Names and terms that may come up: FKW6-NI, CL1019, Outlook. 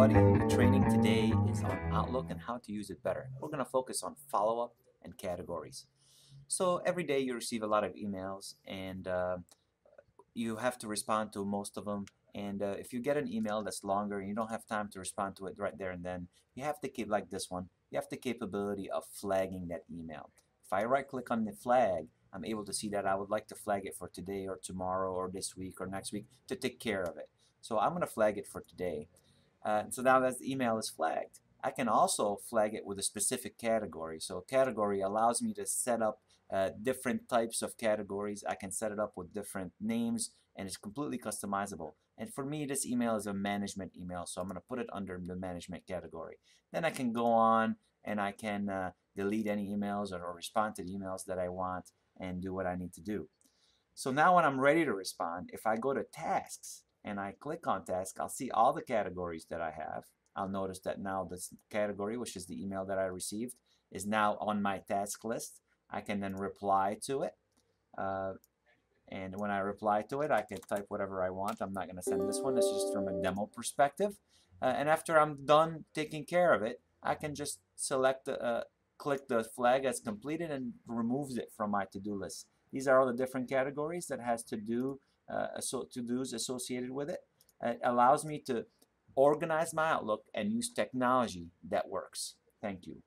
everybody. The training today is on Outlook and how to use it better. We're going to focus on follow-up and categories. So every day you receive a lot of emails and you have to respond to most of them. And if you get an email that's longer and you don't have time to respond to it right there and then, you have to keep like this one. You have the capability of flagging that email. If I right-click on the flag, I'm able to see that I would like to flag it for today or tomorrow or this week or next week to take care of it. So I'm going to flag it for today. So now that the email is flagged, I can also flag it with a specific category. So category allows me to set up different types of categories. I can set it up with different names and it's completely customizable. And for me, this email is a management email, so I'm going to put it under the management category. Then I can go on and I can delete any emails or respond to the emails that I want and do what I need to do. So now when I'm ready to respond, if I go to tasks and I click on task, I'll see all the categories that I have. I'll notice that now this category, which is the email that I received, is now on my task list. I can then reply to it. And when I reply to it, I can type whatever I want. I'm not going to send this one. This is just from a demo perspective. And after I'm done taking care of it, I can just select the click the flag as completed and removes it from my to-do list. These are all the different categories that has to-dos associated with it. It allows me to organize my Outlook and use technology that works. Thank you.